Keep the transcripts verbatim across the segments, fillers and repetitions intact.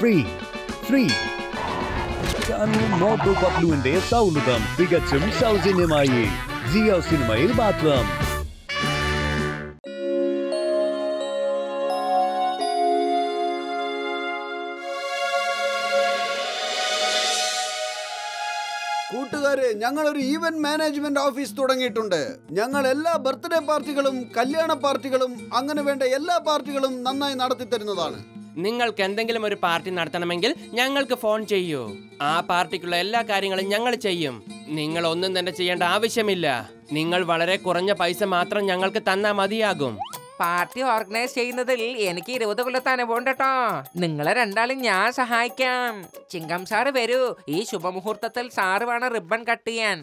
free. Free. Channel Motu Patlu in their Sauludam, Vigachum, South Cinemae, Zio Cinemae Bathram. ഞങ്ങൾ ഒരു event management office തുടങ്ങിയിട്ടുണ്ട്. ഞങ്ങൾ എല്ലാ birthday പാർട്ടികളും കല്യാണ പാർട്ടികളും അങ്ങനെ വേണ്ട എല്ലാ പാർട്ടികളും നന്നായി നടത്തി തരുന്നതാണ്. നിങ്ങൾക്ക് എന്തെങ്കിലും ഒരു പാർട്ടി നടത്തണമെങ്കിൽ ഞങ്ങൾക്ക് ഫോൺ ചെയ്യൂ. ആ പാർട്ടിക്കുള്ള എല്ലാ കാര്യങ്ങളും ഞങ്ങൾ ചെയ്യും. നിങ്ങൾ ഒന്നും തന്നെ ചെയ്യേണ്ട ആവശ്യമില്ല. നിങ്ങൾ വളരെ കുറഞ്ഞ പൈസ മാത്രം ഞങ്ങൾക്ക് തന്നാ മതിയാകും. പാർട്ടി ഓർഗനൈസ് ചെയ്യുന്നതിൽ എനിക്ക് ഇരുപത് കൊല്ലത്തെ അനുഭവം കേട്ടോ. നിങ്ങളെ രണ്ടാളും ഞാൻ സഹായിക്കാം. ചിങ്കം സാറ് വരൂ, ഈ ശുഭമുഹൂർത്തത്തിൽ സാറ് വേണം റിബൺ കട്ട് ചെയ്യാൻ.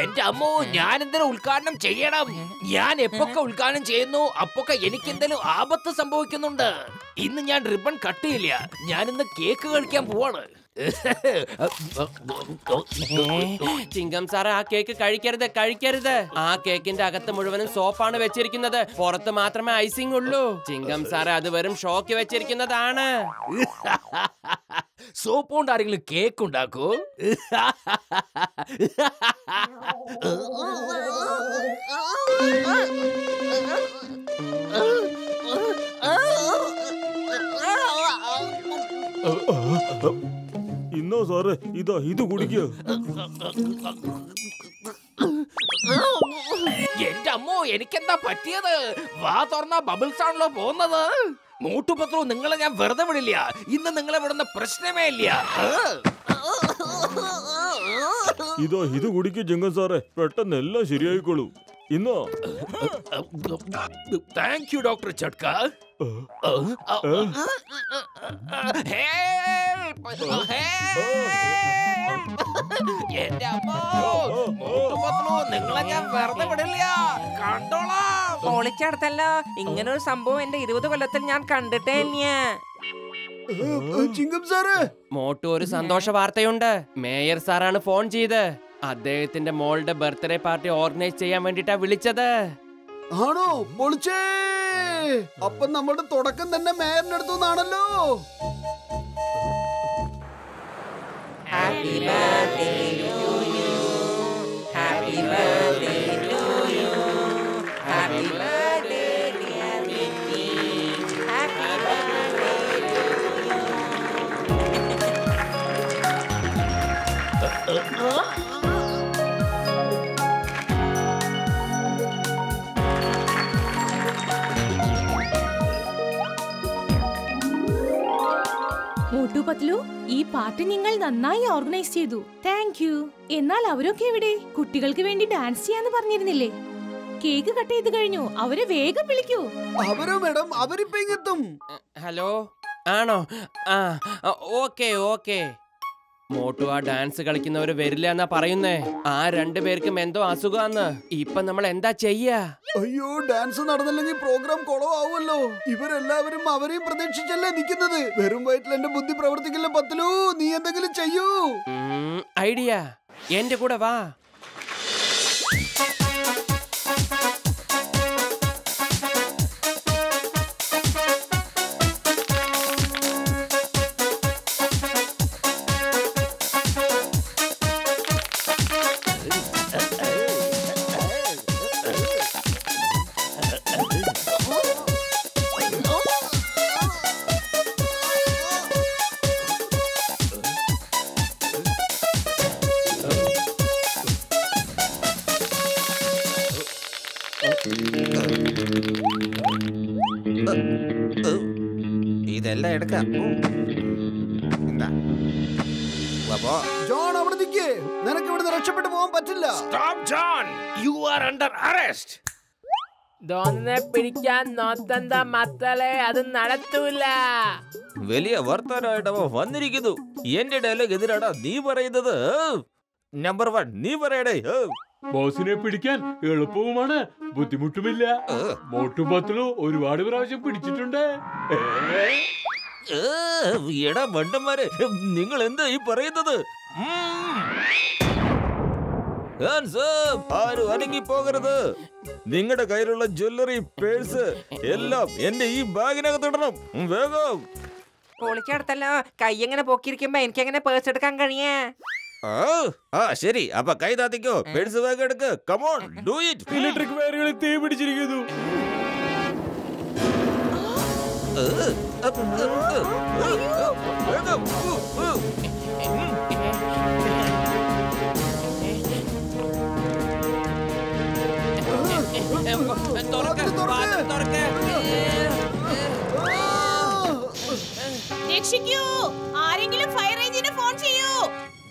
എന്റെ അമ്മോ, ഞാൻ എന്തെങ്കിലും ഉദ്ഘാടനം ചെയ്യണം. ഞാൻ എപ്പൊക്കെ ഉദ്ഘാടനം ചെയ്യുന്നു അപ്പൊക്കെ എനിക്ക് എന്തെങ്കിലും ആപത്ത് സംഭവിക്കുന്നുണ്ട്. ഇന്ന് ഞാൻ റിബൺ കട്ട് ചെയ്യില്ല. ഞാൻ ഇന്ന് കേക്ക് കഴിക്കാൻ പോവാണ്. ചിങ്കം സാറ് ആ കേക്ക് കഴിക്കരുത്, കഴിക്കരുത്. ആ കേക്കിന്റെ അകത്ത് മുഴുവനും സോപ്പാണ് വെച്ചിരിക്കുന്നത്. പുറത്ത് മാത്രമേ ഐസിംഗ് ഉള്ളൂ. ചിങ്കം സാറ് അത് വെറും ഷോക്ക് വെച്ചിരിക്കുന്നതാണ്. സോപ്പ് കൊണ്ട് ആരെങ്കിലും കേക്ക് ഉണ്ടാക്കൂ? ഇന്നോ സാറേ, ഇതാ ഇത് കുടിക്കുക. എന്റെ അമ്മോ, എനിക്കെന്താ പറ്റിയത്? വാ തുറന്ന ബബിൾസ് ആണല്ലോ പോകുന്നത്. മോട്ടു പത്ലു, നിങ്ങളെ ഞാൻ വെറുതെ വിടില്ല. ഇന്ന് നിങ്ങളെ വിടുന്ന പ്രശ്നമേ ഇല്ല. ഇതോ ഇത് കുടിക്കുക ജംഗൻ സാറേ, പെട്ടെന്ന് എല്ലാം ശരിയായിക്കോളൂ. ഇന്നോ താങ്ക് യു ഡോക്ടർ ചട്ക. പൊളിച്ചടത്തല്ലോ, ഇങ്ങനൊരു സംഭവം എന്റെ ഇരുപത് കൊല്ലത്തിൽ ഞാൻ കണ്ടിട്ടേ ഇല്ല. മോട്ടു, ഒരു സന്തോഷ വാർത്തയുണ്ട്. മേയർ സാറാണ് ഫോൺ ചെയ്ത് അദ്ദേഹത്തിന്റെ മോളുടെ ബർത്ത്ഡേ പാർട്ടി ഓർഗനൈസ് ചെയ്യാൻ വേണ്ടിട്ടാ വിളിച്ചത്. ആണോ? പൊളിച്ചേ. അപ്പൊ നമ്മുടെ തുടക്കം തന്നെ മേയറിന്റെ അടുത്തുനിന്നാണല്ലോ. Happy birthday to you. Happy birthday to you. Happy birthday dear Vicky. Happy birthday to you. Motu Patlu, ഈ പാർട്ടി നിങ്ങൾ നന്നായി ഓർഗനൈസ് ചെയ്തു. Thank you. എന്നാൽ അവരൊക്കെ എവിടെ? കുട്ടികൾക്ക് വേണ്ടി ഡാൻസ് ചെയ്യാന്ന് പറഞ്ഞിരുന്നില്ലേ? കേക്ക് കട്ട് ചെയ്ത് കഴിഞ്ഞു. അവരെ വേഗം വിളിക്കൂ. അവരോ മാഡം, അവരിപ്പോ എത്തും. ഹലോ, ആണോ? ആ, ഓക്കേ ഓക്കേ. മോട്ടു ആ ഡാൻസ് കളിക്കുന്നവര് വരില്ല എന്നാ പറയുന്നേ. ആ രണ്ടുപേർക്കും എന്തോ അസുഖാന്ന്. ഇപ്പൊ നമ്മൾ എന്താ ചെയ്യാ? അയ്യോ, ഡാൻസ് നടന്നില്ലെങ്കിൽ പ്രോഗ്രാം കൊളവാവുമല്ലോ. ഇവരെല്ലാവരും അവരെയും പ്രതീക്ഷിച്ചല്ലേ നിൽക്കുന്നത്. വെറും വയറ്റിൽ എന്റെ ബുദ്ധി പ്രവർത്തിക്കില്ല പത്ലു. നീ എന്തെങ്കിലും ചെയ്യൂ. ഐഡിയ, എന്റെ കൂടെ വാ. ഇതെല്ലാം എടുക്കാം. ജോൺ, അവിടെ നിൽക്കേ. നിനക്ക് ഇവിടുന്ന് രക്ഷപ്പെട്ടു പോകാൻ പറ്റില്ല. Stop John, you are under arrest. അത് നടത്തൂല. വലിയ വർത്താനായിട്ടവ വന്നിരിക്കുന്നു. എന്റെ ഡയലോഗ് എതിരാടാ നീ പറയുന്നത്? നമ്പർ വൺ, നീ പറയടേ. ബോസിനെ പിടിക്കാൻ എളുപ്പവുമാണ്, ബുദ്ധിമുട്ടുമില്ല. മോട്ടു പത്ലു ഒരുപാട് പ്രാവശ്യം പിടിച്ചിട്ടുണ്ട്. എടാ വണ്ടന്മാരെ, നിങ്ങൾ എന്താ ഈ പറയുന്നത്? ആരും അനങ്ങി പോകരുത്. നിങ്ങളുടെ കയ്യിലുള്ള ജ്വല്ലറി, പേഴ്സ് എല്ലാം എന്റെ ഈ ബാഗിനകത്ത് ഇടണം. വേഗം. പൊളിച്ചെടുത്തല്ലോ. കൈ എങ്ങനെ പൊക്കിയിരിക്കുമ്പോ എനിക്ക് എങ്ങനെ പേഴ്സ് എടുക്കാൻ കഴിയാ? ശരി, അപ്പൊ കൈ താത്തിക്കോ, പേഴ്സ് വേഗം എടുക്ക്. Come on, do it. Electric വയറുകളിൽ തീ പിടിച്ചിരിക്കുന്നു. രക്ഷിക്കൂ, ആരെങ്കിലും ഫയർ എഞ്ചിന് ഫോൺ ചെയ്യൂ.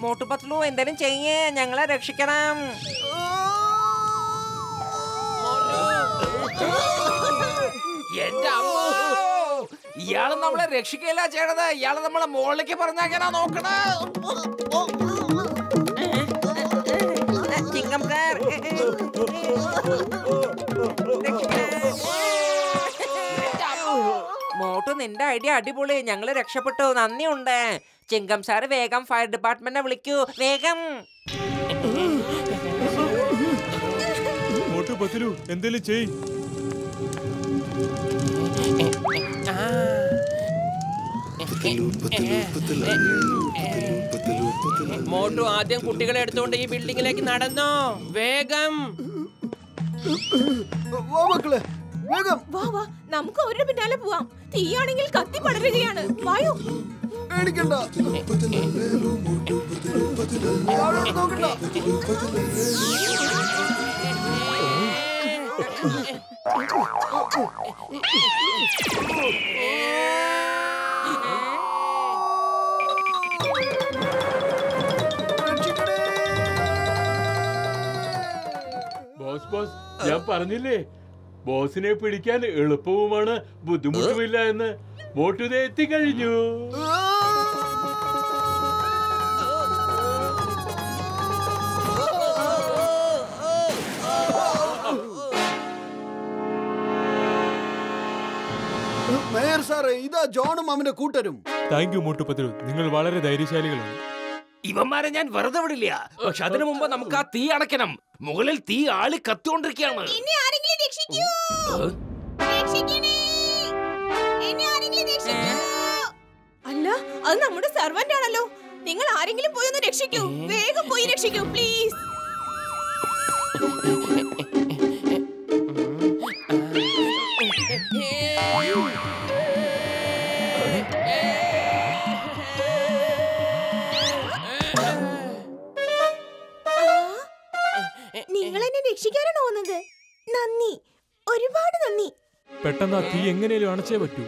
മോട്ടു പത്ലു എന്തെങ്കിലും ചെയ്യേ, ഞങ്ങളെ രക്ഷിക്കണം. എന്റെ അമ്മ, ഇയാള് നമ്മളെ രക്ഷിക്കയില്ല ചെയ്യണത്, ഇയാള് നമ്മളെ മോളിലേക്ക് പറഞ്ഞാ നോക്കണ. മോട്ടു, നിന്റെ ഐഡിയ അടിപൊളി, ഞങ്ങള് രക്ഷപ്പെട്ടു, നന്ദിയുണ്ട്. ചിങ്കം സാറ് വേഗം ഫയർ ഡിപ്പാർട്ട്മെന്റിനെ വിളിക്കൂ, വേഗം. മോട്ടു പത്ലു എന്തേലും ചെയ്. മോട്ടു ആദ്യം കുട്ടികളെ എടുത്തുകൊണ്ട് ഈ ബിൽഡിങ്ങിലേക്ക് നടന്നോ, വേഗം. നമുക്ക് അവരുടെ പിന്നാലെ പോവാം, തീയാണെങ്കിൽ കത്തി പടരുകയാണ്. വായോ, ഞാൻ പറഞ്ഞില്ലേ ബോസിനെ പിടിക്കാൻ എളുപ്പവുമാണ് ബുദ്ധിമുട്ടുമില്ല എന്ന്. മോട്ടുദേ എത്തിക്കഴിഞ്ഞു. ഇതാ ജോണും അവന്റെ കൂട്ടരും. താങ്ക് യു മോട്ടു പത്ലു, നിങ്ങൾ വളരെ ധൈര്യശാലികളാണ്. ഇവന്മാരെ ഞാൻ വെറുതെ വിടില്ല, പക്ഷെ അതിനു മുമ്പ് നമുക്ക് ആ തീ അടയ്ക്കണം. മുകളിൽ തീ ആളി കത്തിക്കൊണ്ടിരിക്കുകയാണ്. അല്ല, അത് നമ്മുടെ സെർവന്റ് ആണല്ലോ. നിങ്ങൾ ആരെങ്കിലും പോയി ഒന്ന് രക്ഷിക്കൂ, വേഗം പോയി രക്ഷിക്കൂ പ്ലീസ്. പെട്ടെന്ന് തീ എങ്ങനെയും അണച്ചേ പറ്റൂ.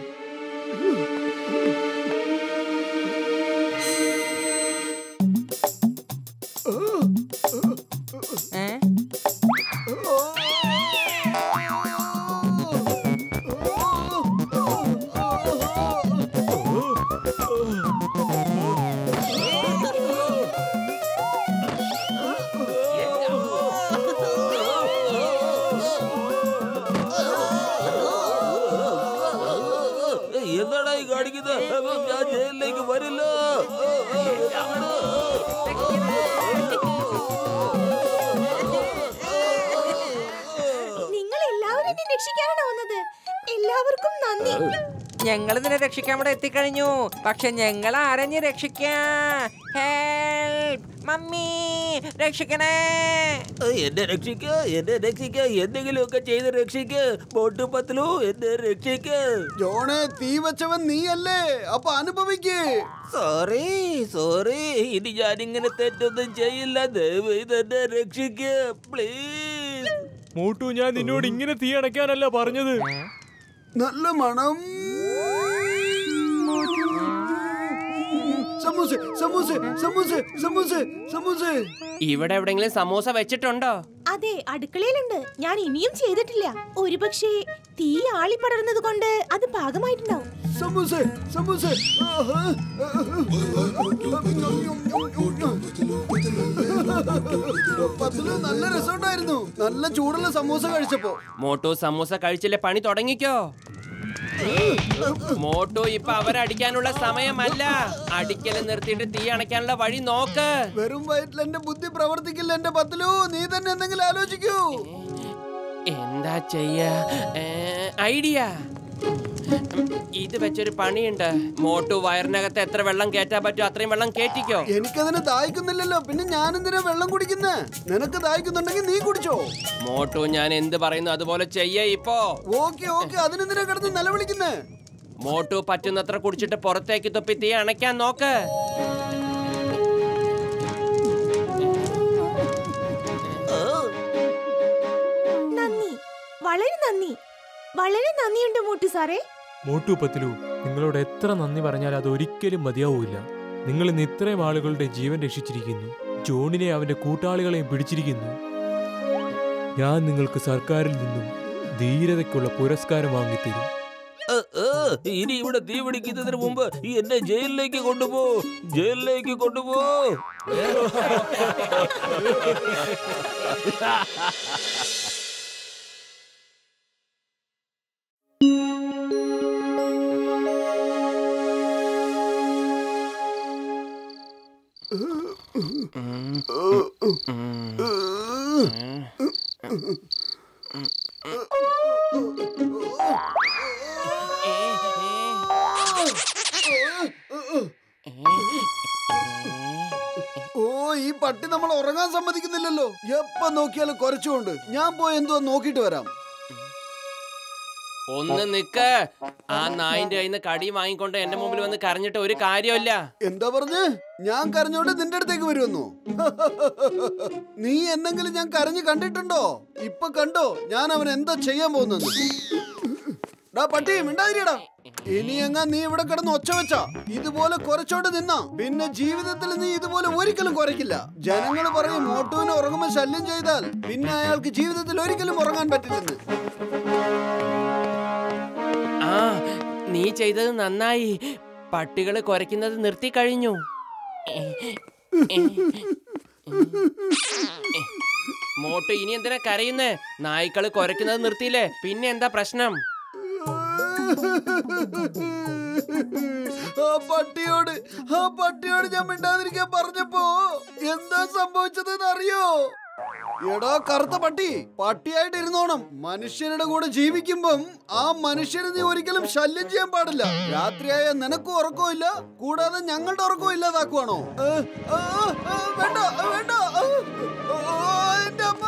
ഞങ്ങൾ നിന്നെ രക്ഷിക്കാൻ ഇവിടെ എത്തിക്കഴിഞ്ഞു, പക്ഷെ ഞങ്ങൾ ആരെഞ്ഞ് രക്ഷിക്കാൻ? ഹെൽപ് മമ്മി, രക്ഷിക്കണേ, എന്നെ രക്ഷിക്ക, എന്നെ രക്ഷിക്ക, എന്തെങ്കിലും ഒക്കെ ചെയ്ത് രക്ഷിക്ക. മോട്ടു പത്ലു എന്നെ രക്ഷിക്ക. ജോണേ, തീ വെച്ചവൻ നീയല്ലേ, അപ്പൊ അനുഭവിക്കേ. സോറി സോറി, ഇനി ഞാനിങ്ങനെ തെറ്റൊന്നും ചെയ്യില്ല, ദയവായി എന്നെ രക്ഷിക്ക പ്ലീസ്. മോട്ടു, ഞാൻ നിന്നോട് ഇങ്ങനെ തീ അടയ്ക്കാനല്ല പറഞ്ഞത്. നല്ല മണം. സമൂസ സമൂസ സമൂസ സമൂസ സമൂസ. ഇവിടെ എവിടെയെങ്കിലും സമൂസ വെച്ചിട്ടുണ്ടോ? അതെ, അടുക്കളയിലുണ്ട്. ഞാൻ ഇനിയും ചെയ്തിട്ടില്ല, ഒരുപക്ഷേ തീ ആളി പടർന്നത് കൊണ്ട് അത് പാകമായിട്ടുണ്ടാവും. സമൂസ സമൂസ. നല്ല രസമുണ്ടായിരുന്നു, നല്ല ചൂടുള്ള സമൂസ കഴിച്ചപ്പോ. മോട്ടു സമൂസ കഴിച്ചില്ലേ പണി തുടങ്ങിക്കോ. മോട്ടു, ഇപ്പൊ അവരടിക്കാനുള്ള സമയമല്ല, അടിക്കല് നിർത്തിയിട്ട് തീ അണയ്ക്കാനുള്ള വഴി നോക്ക്. വെറും വയറ്റിൽ എന്റെ ബുദ്ധി പ്രവർത്തിക്കില്ല എന്റെ പത്ലു, നീ തന്നെ എന്തെങ്കിലും ആലോചിക്കൂ. എന്താ ചെയ്യ idea? This is a funny and a motor wire negative and get up at your trim and cake. Any kind of dike in the little pinyan and the Velangudik in there. None of the dike in the Nikucho. Moto Yan in the Barina, the Volace, Po. Okay, okay, other than the record in the Lavik in there. Motu Patinatra Kurchita Portaki to Pity and I can knock her. Nanni, Valeri Nanni, Valeri Nanni and Motisare. Motu Patlu, Ningalo Etra Nani Varana, the Riker Madiaula, Ningal Nitra Malagal de Jeevan de Shichirigin, Joni Avenue Kutaligal and Pidichirigin Yan Ningal Kasarkar Lindum, the Ira the Kolapuraskar Mangiti. Uh, uh, he would have given the womb, he had a jail lake you go to go, jail lake you go to go. നോക്കിയാൽ കുറച്ചുണ്ട് ഞാൻ പോയി എന്തോ നോക്കിട്ട് വരാം ഒന്ന് നിക്ക് ആ നായിന്റെ കൈയിന്ന് കടി വാങ്ങിക്കൊണ്ട് എൻ്റെ മുമ്പിൽ വന്ന് കരഞ്ഞിട്ട് ഒരു കാര്യമില്ല എന്താ പറഞ്ഞു ഞാൻ കരഞ്ഞോണ്ട് നിന്റെ അടുത്തേക്ക് വരുന്നു നീ എന്തെങ്കിലും ഞാൻ കരഞ്ഞു കണ്ടിട്ടുണ്ടോ ഇപ്പോ കണ്ടോ ഞാൻ അവൻ എന്താ ചെയ്യാൻ പോകുന്നത് ഡാ പട്ടി മിണ്ടാതിരിടാ ഇനി എങ്ങാ നീ ഇവിടെ കിടന്ന് ഒച്ച വെച്ചാ ഇതുപോലെ കുറച്ചോണ്ട് നിന്നാ പിന്നെ ജീവിതത്തിൽ നീ ഇതുപോലെ ഒരിക്കലും കുറയ്ക്കില്ല ജനങ്ങൾ പറയും മോട്ടുവിനെ ഉറങ്ങുമ്പോൾ ശല്യം ചെയ്താൽ പിന്നെ അയാൾക്ക് ജീവിതത്തിൽ ഒരിക്കലും ഉറങ്ങാൻ പറ്റില്ലെന്ന് ആ നീ ചെയ്തത് നന്നായി പട്ടികളെ കുറയ്ക്കുന്നത് നിർത്തി കഴിഞ്ഞു മോട്ടു ഇനി എന്തിനാ കരയുന്നേ നായ്ക്കളെ കുറയ്ക്കുന്നത് നിർത്തിയില്ലേ പിന്നെ എന്താ പ്രശ്നം ആ പട്ടിയോട് ആ പട്ടിയോട് ഞാൻ മിണ്ടാതിരിക്കാൻ പറഞ്ഞപ്പോ എന്താ സംഭവിച്ചതെന്ന് അറിയോ എടാ കറുത്ത പട്ടി പട്ടിയായിട്ട് ഇരുന്നോണം മനുഷ്യരുടെ കൂടെ ജീവിക്കുമ്പോൾ ആ മനുഷ്യരെ നീ ഒരിക്കലും ശല്യം ചെയ്യാൻ പാടില്ല രാത്രിയായ നിനക്ക് ഉറക്കമില്ല കൂടാതെ ഞങ്ങളുടെ ഉറക്കവും ഇല്ലാതാക്കുവാണോ വേണ്ട വേണ്ട എൻ്റെ അമ്മ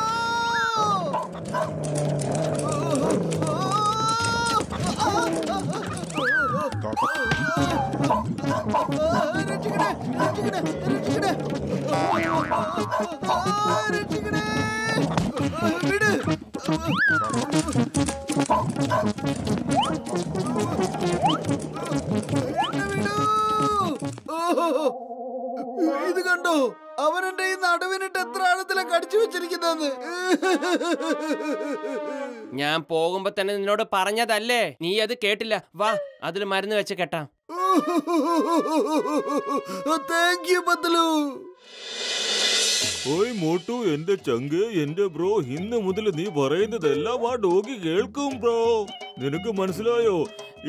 ഇത് കണ്ടോ അവന്റെ ഈ നടുവിനിട്ട് എത്ര ആഴത്തിലാണ് കടിച്ചു വെച്ചിരിക്കുന്നത് ഞാൻ പോകുമ്പോ തന്നെ നിന്നോട് പറഞ്ഞതല്ലേ നീ അത് കേട്ടില്ല വാ അതിൽ മരുന്ന് വെച്ച് കേട്ടാ താങ്ക് യു പത്ലു ഓയ് മോട്ടു എൻ്റെ ചങ്ക് എൻ്റെ ബ്രോ ഇന്ന് മുതൽ നീ പറയുന്നതെല്ലാം ആ ഡോഗി കേൾക്കും ബ്രോ നിനക്ക് മനസ്സിലായോ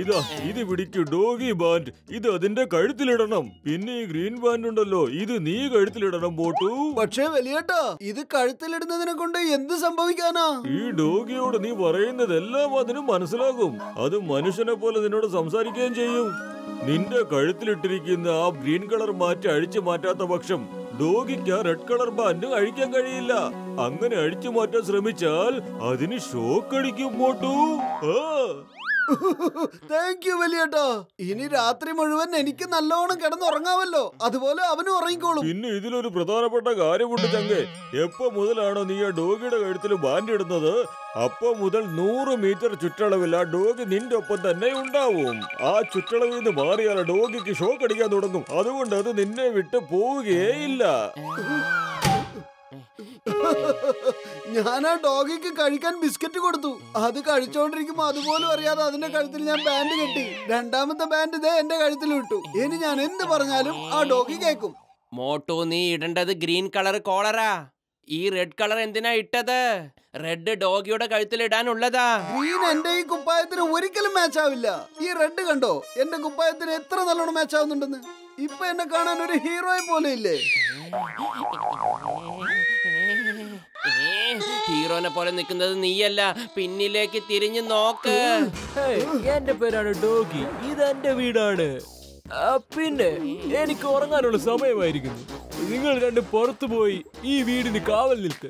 ഇതാ ഇത് പിടിക്ക് ഡോഗി ബാൻഡ് ഇത് അതിന്റെ കഴുത്തിലിടണം പിന്നെ ഈ ഗ്രീൻ ബാൻഡ് ഉണ്ടല്ലോ ഇത് നീ കഴുത്തിലിടണം മോട്ടു പക്ഷേ വലിയേട്ടാ ഇത് കഴുത്തിലിടുന്നതിനെ കൊണ്ട് എന്ത് സംഭവിക്കാനാ ഈ ഡോഗിയോട് നീ പറയുന്നതെല്ലാം അതിന് മനസ്സിലാകും അത് മനുഷ്യനെ പോലെ നിന്നോട് സംസാരിക്കുകയും ചെയ്യും നിന്റെ കഴുത്തിലിട്ടിരിക്കുന്ന ആ ഗ്രീൻ കളർ മാറ്റി അഴിച്ചു മാറ്റാത്ത പക്ഷം ഡോഗിക്ക് റെഡ് കളർ ബാൻഡ് അഴിക്കാൻ കഴിയില്ല അങ്ങനെ അഴിച്ചു മാറ്റാൻ ശ്രമിച്ചാൽ അതിന് ഷോക്ക് അടിക്കും മോട്ടു താങ്ക് യു വലിയേട്ടാ ഇനി രാത്രി മുഴുവൻ എനിക്ക് നല്ലോണം കിടന്നുറങ്ങാമല്ലോ അതുപോലെ അവനും ഉറങ്ങിക്കോളും പിന്നെ ഇതിലൊരു പ്രധാനപ്പെട്ട കാര്യമുണ്ട് ചങ്കേ എപ്പോ മുതലാണോ നീ ആ ഡോഗിയുടെ കഴുത്തിൽ ബാൻഡ് ഇടുന്നത് അപ്പോ മുതൽ നൂറ് മീറ്റർ ചുറ്റളവിൽ ആ ഡോഗ് നിന്റെ ഒപ്പം തന്നെ ഉണ്ടാവും ആ ചുറ്റളവിൽ നിന്ന് മാറിയാൽ ഡോഗിക്ക് ഷോക്ക് അടിക്കാൻ തുടങ്ങും അതുകൊണ്ട് അത് നിന്നെ വിട്ട് പോവുകയേയില്ല ഞാൻ ആ ഡോഗിക്ക് കഴിക്കാൻ ബിസ്ക്കറ്റ് കൊടുത്തു അത് കഴിച്ചോണ്ടിരിക്കുമ്പോ അതുപോലും അറിയാതെ അതിന്റെ കഴുത്തിൽ ഞാൻ ബാൻഡ് കെട്ടി രണ്ടാമത്തെ ബാൻഡ് ഇതേ എന്റെ കഴുത്തിൽ ഇട്ടു ഇനി ഞാൻ എന്ത് പറഞ്ഞാലും ആ ഡോഗി കേക്കും മോട്ടോ നീ ഇടേണ്ടത് ഗ്രീൻ കളർ കോളറാ ഈ റെഡ് കളർ എന്തിനാ ഇട്ടത് റെഡ് ഡോഗിയുടെ കഴുത്തിൽ ഇടാനുള്ളതാ ഗ്രീൻ എന്റെ ഈ കുപ്പായത്തിന് ഒരിക്കലും മാച്ച് ആവില്ല ഈ റെഡ് കണ്ടോ എന്റെ കുപ്പായത്തിന് എത്ര നല്ലോണം മാച്ച് ആവുന്നുണ്ടെന്ന് ഇപ്പോ എന്നെ കാണാൻ ഒരു ഹീറോയെ പോലെ ഇല്ലേ? ഹീറോനെ പോലെ നിൽക്കുന്നത് നീയല്ല, പിന്നിലേക്ക് തിരിഞ്ഞു നോക്ക്. എന്റെ പേരാണ് ഡോഗി, ഇതെന്റെ വീടാണ്. പിന്നെ എനിക്ക് ഉറങ്ങാനുള്ള സമയമായിരിക്കുന്നു. നിങ്ങൾ രണ്ട് പുറത്തു പോയി ഈ വീടിന് കാവൽ നിൽക്ക്.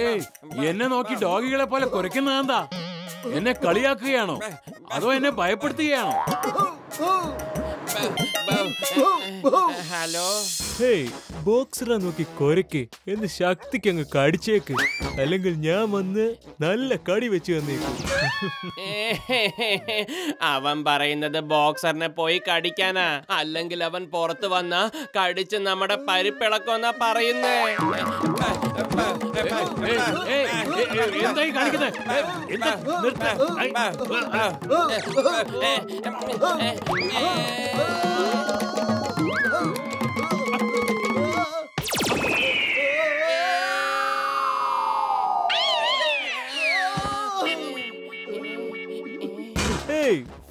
ഏയ്, എന്നെ നോക്കി ഡോഗികളെ പോലെ കുരയ്ക്കുന്നത് എന്താ? എന്നെ കളിയാക്കുകയാണോ അതോ എന്നെ ഭയപ്പെടുത്തുകയാണോ? ഹലോ, ഹേയ്, ബോക്സറെ നോക്കി കൊരക്ക്, എന്ത് ശക്തിക്ക് അങ്ങ് കടിച്ചേക്ക്, അല്ലെങ്കിൽ ഞാൻ വന്ന് നല്ല കടി വെച്ച് വന്നേക്കും. അവൻ പറയുന്നത് ബോക്സറിനെ പോയി കടിക്കാനാ, അല്ലെങ്കിൽ അവൻ പുറത്ത് വന്നാ കടിച്ച് നമ്മുടെ പരിപ്പിളക്കോന്നാ പറയുന്നേ.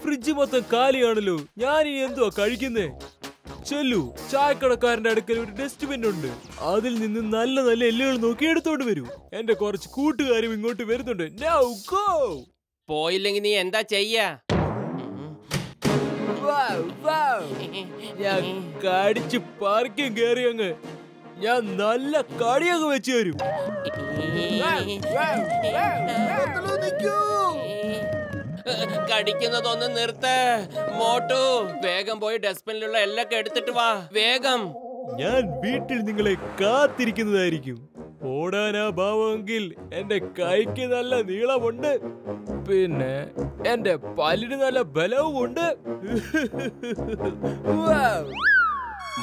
ഫ്രിഡ്ജ് മൊത്തം കാലിയാണല്ലോ, ഞാനിനി എന്തുവാ കഴിക്കുന്നേ? ചെല്ലു, ചായക്കടക്കാരന്റെ അടുക്കൽ ഒരു ഡസ്റ്റ്ബിൻ ഉണ്ട്, അതിൽ നിന്ന് നല്ല നല്ല എല്ലുകൾ നോക്കി എടുത്തോണ്ട് വരൂ. എന്റെ കുറച്ച് കൂട്ടുകാരും ഇങ്ങോട്ട് വരുന്നുണ്ട്. Now go. പോയില്ലെങ്കിൽ നീ എന്താ ചെയ്യാ? ഞാൻ കടിച്ച് പാർക്കും കേറി അങ്ങ് ഞാൻ നല്ല കടിയൊക്കെ വെച്ച് തരും. കടിക്കുന്നതൊന്ന് നിർത്ത് മോട്ടു, വേഗം പോയി ഡസ്റ്റ്ബിനിലുള്ള എല്ലൊക്കെ എടുത്തിട്ട് വാ, വേഗം. ഞാൻ വീട്ടിൽ നിങ്ങളെ കാത്തിരിക്കുന്നതായിരിക്കും. ഓടാനാ ഭാവമെങ്കിൽ എന്റെ കൈക്ക് നല്ല നീളമുണ്ട്, പിന്നെ എന്റെ പല്ലിന് നല്ല ബലവുമുണ്ട്.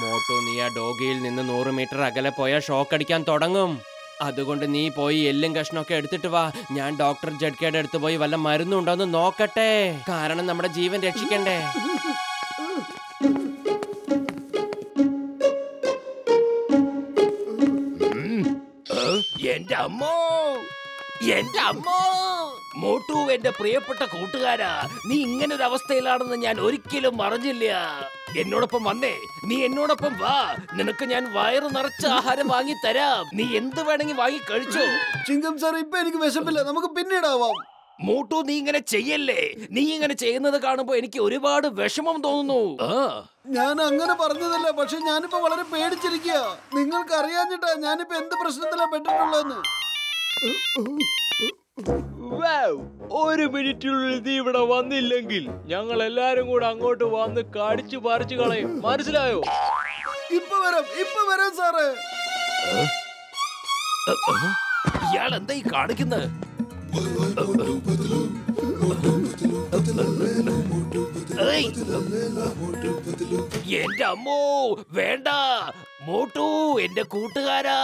മോട്ടു, നീ ആ ഡോഗിയിൽ നിന്ന് നൂറ് മീറ്റർ അകലെ പോയാൽ ഷോക്ക് അടിക്കാൻ തുടങ്ങും. അതുകൊണ്ട് നീ പോയി എല്ലും കഷ്ണമൊക്കെ എടുത്തിട്ട് വാ. ഞാൻ ഡോക്ടർ ജഡ്കയുടെ അടുത്ത് പോയി വല്ല മരുന്നുണ്ടോന്ന് നോക്കട്ടെ, കാരണം നമ്മുടെ ജീവൻ രക്ഷിക്കണ്ടേ. എന്റെ അമ്മോ, എന്റെ അമ്മോ! മോട്ടു, എന്റെ പ്രിയപ്പെട്ട കൂട്ടുകാരാ, നീ ഇങ്ങനൊരു അവസ്ഥയിലാണെന്ന് ഞാൻ ഒരിക്കലും അറിഞ്ഞില്ല. എന്നോടൊപ്പം വന്നേ, നീ എന്നോടൊപ്പം വാ, നിനക്ക് ഞാൻ വയറ് നിറച്ച ആഹാരം വാങ്ങി തരാം. നീ എന്ത് വേണമെങ്കിൽ വാങ്ങി കഴിച്ചോ. ചിങ്കം സാർ, ഇപ്പൊ എനിക്ക് വിശപ്പില്ല, നമുക്ക് പിന്നീടാവാം. മോട്ടു, നീ ഇങ്ങനെ ചെയ്യല്ലേ, നീ ഇങ്ങനെ ചെയ്യുന്നത് കാണുമ്പോ എനിക്ക് ഒരുപാട് വിഷമം തോന്നുന്നു. ഞാൻ അങ്ങനെ പറഞ്ഞതല്ല, പക്ഷെ ഞാനിപ്പോ വളരെ പേടിച്ചിരിക്കുക. നിങ്ങൾക്ക് അറിയാഞ്ഞിട്ടാ ഞാനിപ്പോ എന്ത് പ്രശ്നത്തിലാ പെട്ടിട്ടുള്ളതെന്ന്. ഒരു മിനിറ്റിനുള്ളിൽ നീ ഇവിടെ വന്നില്ലെങ്കിൽ ഞങ്ങൾ എല്ലാരും കൂടെ അങ്ങോട്ട് വന്ന് കടിച്ചു പറിച്ചു കളയും, മനസ്സിലായോ? ഇപ്പൊ വരാം, ഇപ്പൊ വരാം സാറേ. ഇയാൾ എന്താ ഈ കാണിക്കുന്നത്? എന്റെ അമ്മോ, വേണ്ട മോട്ടു, എന്റെ കൂട്ടുകാരാ,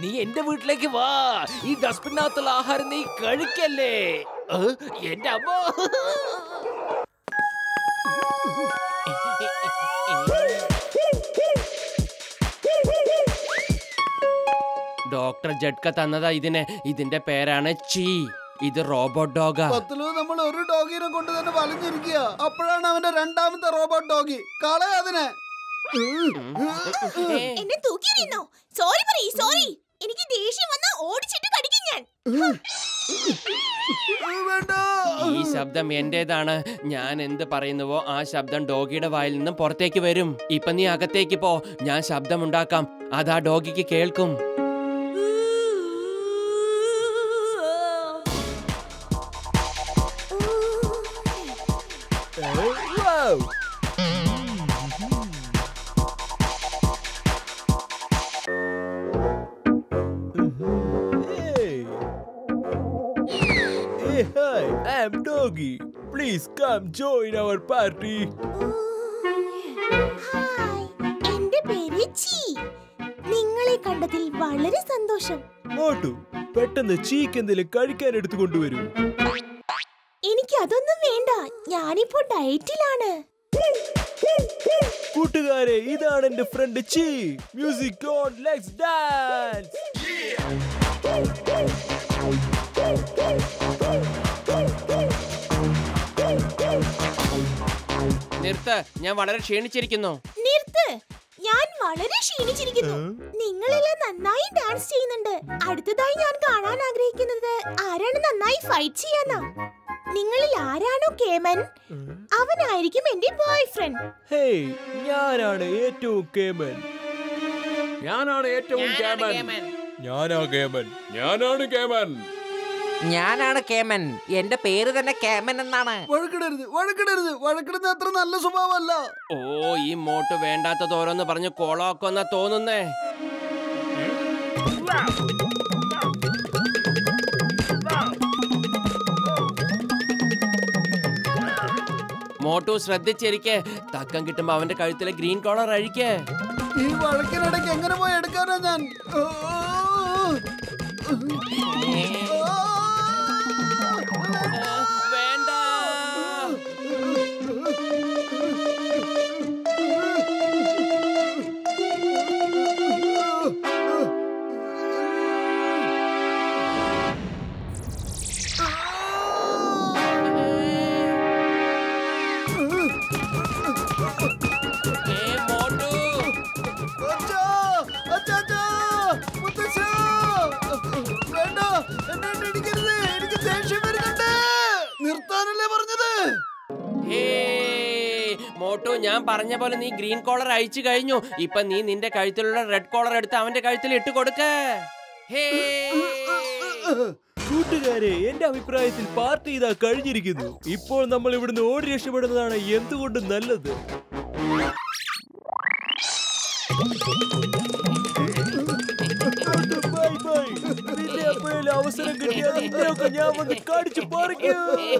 നീ എന്റെ വീട്ടിലേക്ക് വാ. ഈ ഡസ്റ്റ്ബിനകത്തുള്ള ആഹാരം നീ കഴിക്കല്ലേ. എന്റെ അമ്മോ, ഡോക്ടർ ജഡ്ക തന്നതാ ഇതിനെ, ഇതിന്റെ പേരാണ് ചീ. ഇത് റോബോട്ട് ഡോഗാ. നമ്മൾ ഒരു ഡോഗിനെ കൊണ്ട് തന്നെ വലഞ്ഞിരിക്കുക, അപ്പോഴാണ് അവന്റെ രണ്ടാമത്തെ റോബോട്ട് ഡോഗി. കളയ അതിനെ. എന്നെ തൂക്കിയെറിയുന്നോ? സോറി പറ, സോറി. എനിക്ക് ദേഷ്യം വന്നാ ഓടിച്ചിട്ട് കടിക്കും ഞാൻ. ഈ ശബ്ദം എന്റേതാണ്. ഞാൻ എന്ത് പറയുന്നുവോ ആ ശബ്ദം ഡോഗിയുടെ വായിൽ നിന്നും പുറത്തേക്ക് വരും. ഇപ്പൊ നീ അകത്തേക്ക് പോ, ഞാൻ ശബ്ദം ഉണ്ടാക്കാം, അതാ ഡോഗിക്ക് കേൾക്കും. Please come join our party. Hi, ende peru Chi. Ningale kandathil valare sandosham. Motu, pettannu Cheek endile kazhikkan eduthu kondu varu. Enikku adonnum venda. Njan ippo diet ilana. Koottukare, idana ende friend Cheek. Music on, let's dance. നിർത്ത് ഞാൻ വളരെ ക്ഷീണിച്ചിരിക്കുന്നു നിർത്ത് ഞാൻ വളരെ ക്ഷീണിച്ചിരിക്കുന്നു നിങ്ങളെല്ലാം നന്നായി dance ചെയ്യുന്നുണ്ട് അടുത്തതായി ഞാൻ കാണാൻ ആഗ്രഹിക്കുന്നത് ആരാണ് നന്നായി ഫൈറ്റ് ചെയ്യാനാ നിങ്ങളിൽ ആരാണോ കേമൻ അവനായിരിക്കും എൻ്റെ ബോയ്ഫ്രണ്ട് ഹേയ് ഞാനാണ് ഏറ്റവും കേമൻ ഞാനാണ് ഏറ്റവും കേമൻ ഞാനാണ് കേമൻ ഞാനാണ് കേമൻ ഞാനാണ് കേമൻ എന്റെ പേര് തന്നെ കേമൻ എന്നാണ് വഴക്കിടരുത് വഴക്കിടരുത് വഴക്കിടുന്നത് അത്ര നല്ല സ്വഭാവമല്ല ഓ ഈ മോട്ട് വേണ്ടാത്തത് ഓരോന്ന് പറഞ്ഞു കോളാക്കുമെന്നാ തോന്നുന്നേ മോട്ടു ശ്രദ്ധിച്ചിരിക്കേ തക്കം കിട്ടുമ്പോ അവന്റെ കഴുത്തിലെ ഗ്രീൻ കോളർ അഴിക്കേ ഈ വഴക്കിനിടയ്ക്ക് എങ്ങനെ പോയി എടുക്കാനാ ഞാൻ ഞാൻ പറഞ്ഞ പോലെ നീ ഗ്രീൻ കോളർ അഴിച്ചു കഴിഞ്ഞു ഇപ്പൊ നീ നിന്റെ കഴുത്തിലുള്ള റെഡ് കോളർ എടുത്ത് അവന്റെ കഴുത്തിൽ ഇട്ട് കൊടുക്ക് കൂട്ടുകാരെ എന്റെ അഭിപ്രായത്തിൽ പാർട്ടി ഇതാ കഴിഞ്ഞിരിക്കുന്നു ഇപ്പോൾ നമ്മൾ ഇവിടുന്ന് ഓടി രക്ഷപ്പെടുന്നതാണ് എന്തുകൊണ്ടും നല്ലത് അവസരം കിട്ടിയാൽ ഞാൻ വന്ന് കടിച്ചു പറിക്കും